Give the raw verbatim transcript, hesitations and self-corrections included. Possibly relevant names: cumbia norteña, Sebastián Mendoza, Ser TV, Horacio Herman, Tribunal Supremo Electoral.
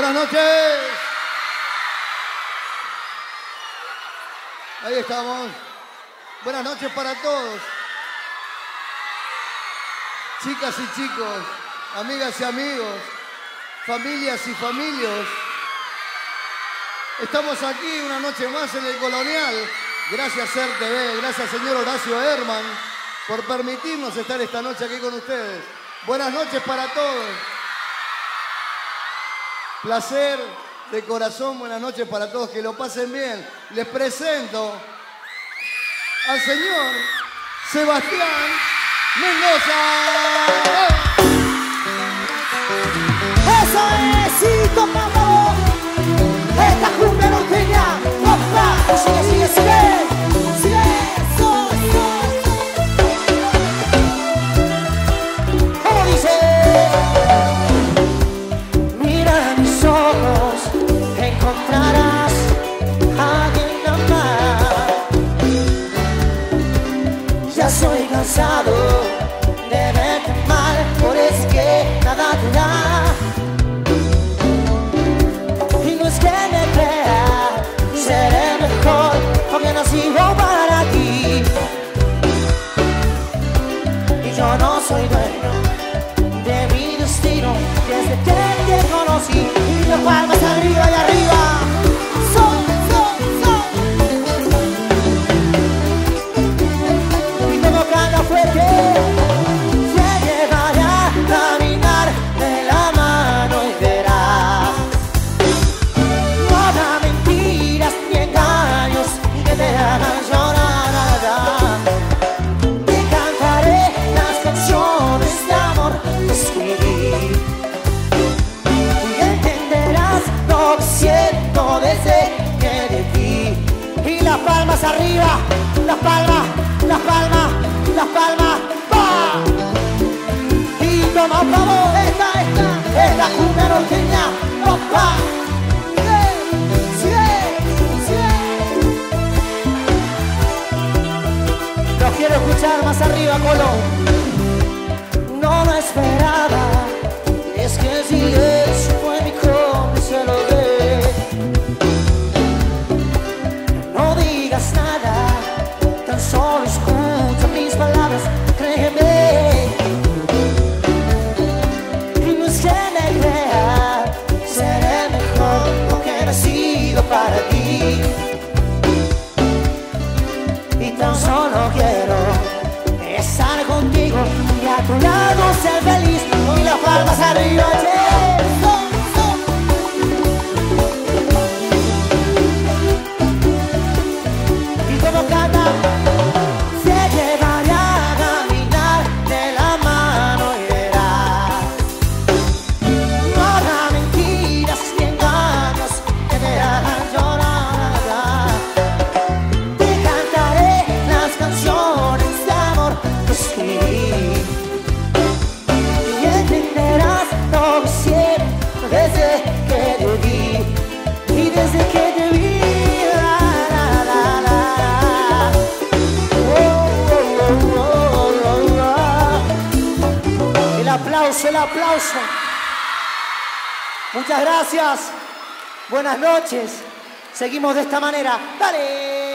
Buenas noches. Ahí estamos. Buenas noches para todos. Chicas y chicos, amigas y amigos, familias y familios. Estamos aquí una noche más en el Colonial. Gracias Ser T V, gracias señor Horacio Herman por permitirnos estar esta noche aquí con ustedes. Buenas noches para todos. Placer de corazón, buenas noches para todos, que lo pasen bien. Les presento al señor Sebastián Mendoza. ¡Eso es! ¡Sí, topamos! ¡Esta cumbia norteña! ¡Opa! ¡Sigue, sigue, sigue! ¡Sigue! ¡Eso, eso! ¿Cómo dice? Mira mis ojos, te encontrarás a alguien normal. Ya soy cansado de verte mal, por es que nada te da. Soy dueño de mi destino desde que te conocí, y lo cual más arriba y arriba. Soy, soy, soy. Y tengo plana fuerte te llevaré a caminar de la mano y verás. No habrá mentiras ni engaños que te hagan llorar. Palmas arriba, las palmas, las palmas, las palmas, ¡pa! Y toma, vamos, esta, esta, esta cumbia norteña, ¡pa! ¡Sí, sí, sí! Los quiero escuchar más arriba, Colón. No lo esperaba, es que si eso fue mi cómplice lo de. Solo escucha mis palabras, créeme. Y no es que me crea, seré mejor porque no he sido para ti. Y tan solo quiero estar contigo y a tu lado ser feliz. Y las palmas arriba, yeah. El aplauso. Muchas gracias. Buenas noches. Seguimos de esta manera. Dale.